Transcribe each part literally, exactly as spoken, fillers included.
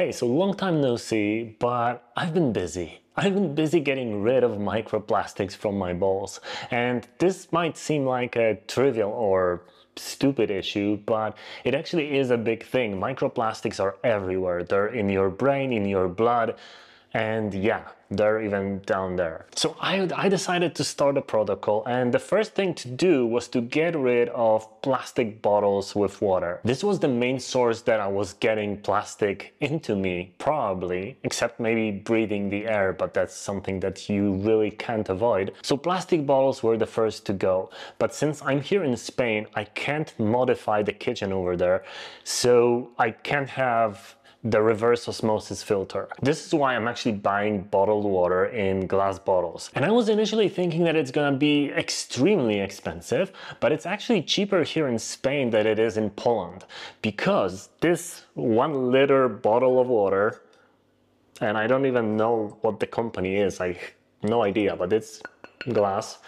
Hey, so long time no see, but I've been busy. I've been busy getting rid of microplastics from my balls. And this might seem like a trivial or stupid issue, but it actually is a big thing. Microplastics are everywhere. They're in your brain, in your blood, and yeah, they're even down there. So I, I decided to start a protocol, and the first thing to do was to get rid of plastic bottles with water. This was the main source that I was getting plastic into me, probably, except maybe breathing the air, but that's something that you really can't avoid. So plastic bottles were the first to go. But since I'm here in Spain, I can't modify the kitchen over there, so I can't have the reverse osmosis filter. This is why I'm actually buying bottled water in glass bottles. And I was initially thinking that it's gonna be extremely expensive, but it's actually cheaper here in Spain than it is in Poland, because this one liter bottle of water, and I don't even know what the company is, I no idea, but it's glass.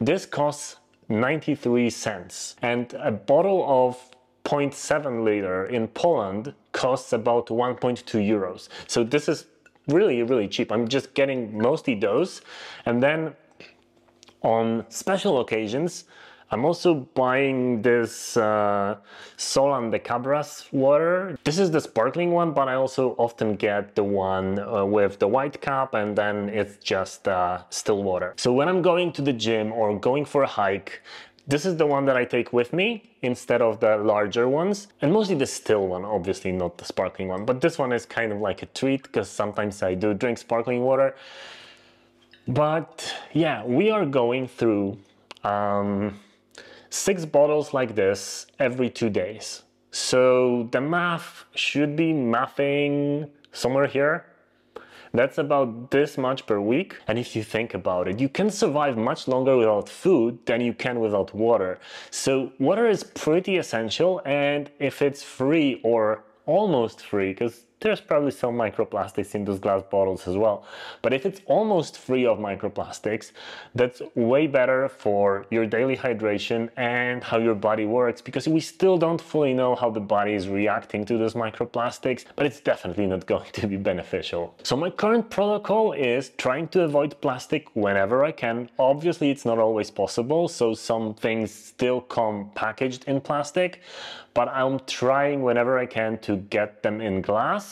This costs ninety-three cents, and a bottle of zero point seven liter in Poland costs about one point two euros. So this is really, really cheap. I'm just getting mostly those. And then on special occasions, I'm also buying this uh, Solan de Cabras water. This is the sparkling one, but I also often get the one uh, with the white cap, and then it's just uh, still water. So when I'm going to the gym or going for a hike, this is the one that I take with me instead of the larger ones, and mostly the still one, obviously not the sparkling one, but this one is kind of like a treat because sometimes I do drink sparkling water. But yeah, we are going through um, six bottles like this every two days. So the math should be mathing somewhere here. That's about this much per week. And if you think about it, you can survive much longer without food than you can without water. So water is pretty essential, and if it's free or almost free, because there's probably some microplastics in those glass bottles as well, but if it's almost free of microplastics, that's way better for your daily hydration and how your body works, because we still don't fully know how the body is reacting to those microplastics, but it's definitely not going to be beneficial. So my current protocol is trying to avoid plastic whenever I can. Obviously it's not always possible, so some things still come packaged in plastic, but I'm trying whenever I can to get them in glass.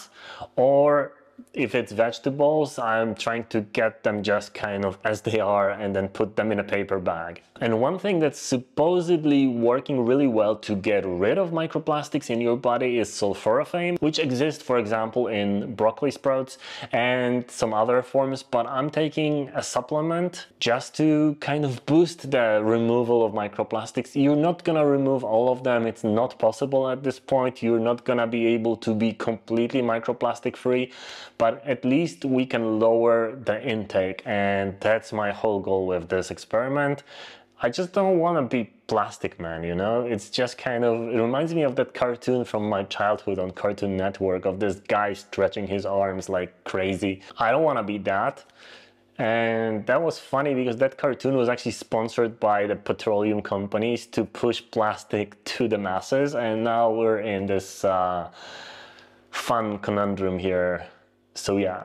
Or if it's vegetables, I'm trying to get them just kind of as they are and then put them in a paper bag. And one thing that's supposedly working really well to get rid of microplastics in your body is sulforaphane, which exists, for example, in broccoli sprouts and some other forms, but I'm taking a supplement just to kind of boost the removal of microplastics. You're not gonna remove all of them. It's not possible at this point. You're not gonna be able to be completely microplastic free, but at least we can lower the intake, and that's my whole goal with this experiment. I just don't want to be plastic man, you know? It's just kind of, it reminds me of that cartoon from my childhood on Cartoon Network of this guy stretching his arms like crazy. I don't want to be that. And that was funny because that cartoon was actually sponsored by the petroleum companies to push plastic to the masses, and now we're in this uh, fun conundrum here. So yeah,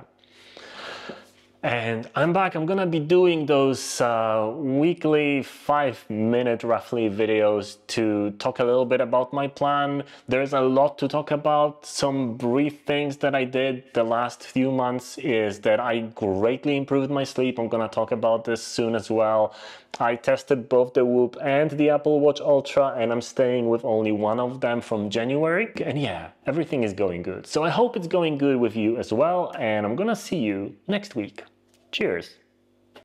and I'm back. I'm gonna be doing those uh, weekly five minute roughly videos to talk a little bit about my plan. There's a lot to talk about. Some brief things that I did the last few months is that I greatly improved my sleep. I'm gonna talk about this soon as well. I tested both the Whoop and the Apple Watch Ultra, and I'm staying with only one of them from January. And yeah, everything is going good. So I hope it's going good with you as well, and I'm gonna see you next week. Cheers.